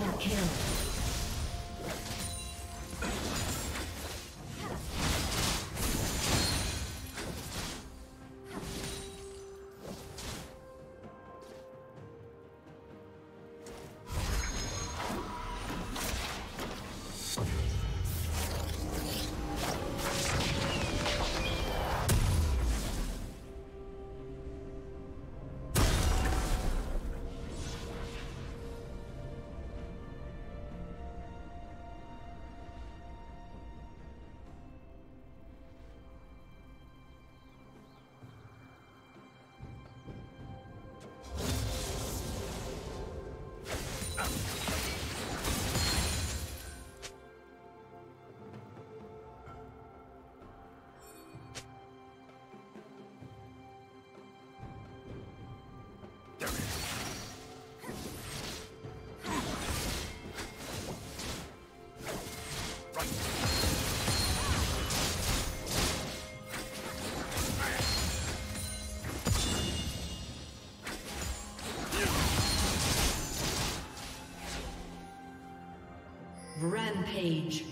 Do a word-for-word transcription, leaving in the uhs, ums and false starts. Double kill. Page.